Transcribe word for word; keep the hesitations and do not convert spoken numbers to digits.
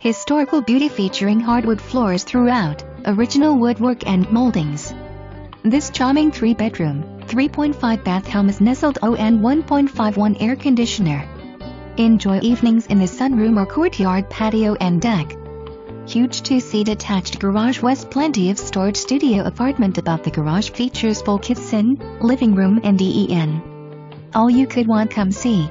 Historical beauty featuring hardwood floors throughout, original woodwork and moldings. This charming three-bedroom, three point five bath home is nestled on one point five one air conditioner. Enjoy evenings in the sunroom or courtyard, patio and deck. Huge two-seat attached garage with plenty of storage. Studio apartment above the garage features full kitchen, living room and den. All you could want. Come see.